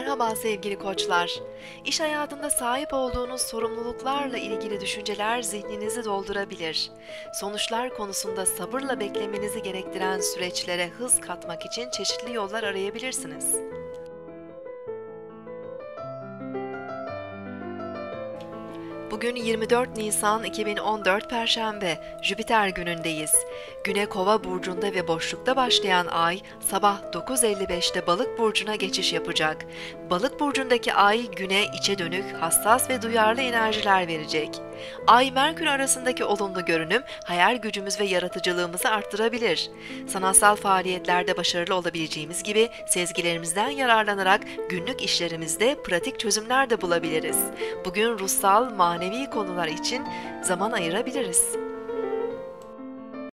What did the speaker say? Merhaba sevgili koçlar. İş hayatında sahip olduğunuz sorumluluklarla ilgili düşünceler zihninizi doldurabilir. Sonuçlar konusunda sabırla beklemenizi gerektiren süreçlere hız katmak için çeşitli yollar arayabilirsiniz. Bugün 24 Nisan 2014 Perşembe, Jüpiter günündeyiz. Güne Kova burcunda ve boşlukta başlayan ay, sabah 9:55'te Balık burcuna geçiş yapacak. Balık burcundaki ay, güne içe dönük, hassas ve duyarlı enerjiler verecek. Ay, Merkür arasındaki olumlu görünüm, hayal gücümüz ve yaratıcılığımızı arttırabilir. Sanatsal faaliyetlerde başarılı olabileceğimiz gibi, sezgilerimizden yararlanarak günlük işlerimizde pratik çözümler de bulabiliriz. Bugün ruhsal, manevi konular için zaman ayırabiliriz.